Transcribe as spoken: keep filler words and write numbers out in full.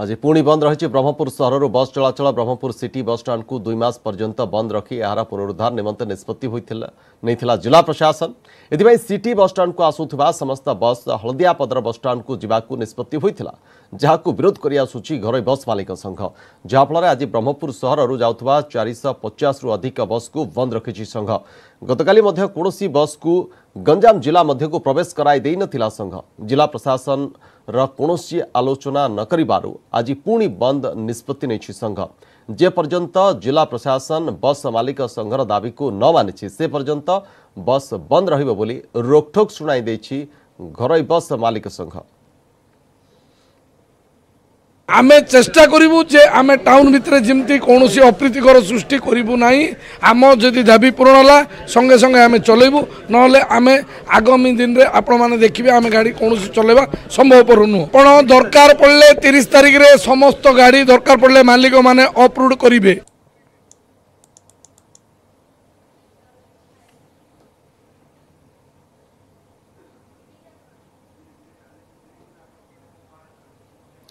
आज पुणी बंद रही ब्रह्मपुर सहर बस चलाचल ब्रह्मपुर सिटी बसस्टाण को दुई मास पर्यंत बंद रखी यार पुनरुद्धार निमंत निष्पत्ति नहीं जिला प्रशासन एथि सिटी बसस्टाण को आसुवा समस्त बस हलदियापदर बसस्टाण को जावाक निष्पत्ति जहां विरोध करसुच्ची घर बस मालिक संघ जहाँफल आज ब्रह्मपुर सहर जाऊा चार पचास रु अधिक बस को बंद रखी संघ गतकाली कौन बस को गंजाम जिला मध्यको प्रवेश कराई देई नथिला संघ जिला प्रशासन र कोनोसी आलोचना नकरिबारु आज पुणी बंद निष्पत्ति नेछि संघ जे पर्यंत जिला प्रशासन बस मालिक संघर दाबी को न मानिछि से पर्यंत बस बंद रहिबो बोली रोकठोक सुनाई देछि घरै बस मालिक संघ। आमे चेष्टा करूँ जे आम टाउन भितर जमी कौन अप्रीतिकर सृष्टि करूँ ना आम जदि दाबी पूरण है संगे संगे आम चलबू ना आम आगामी दिन में आपण देखिए आम गाड़ी कौन चलवा संभवपर नुह कौन दरकार पड़े तीस तारिख रे समस्त गाड़ी दरकार पड़े मालिक मैंने अपलोड करेंगे।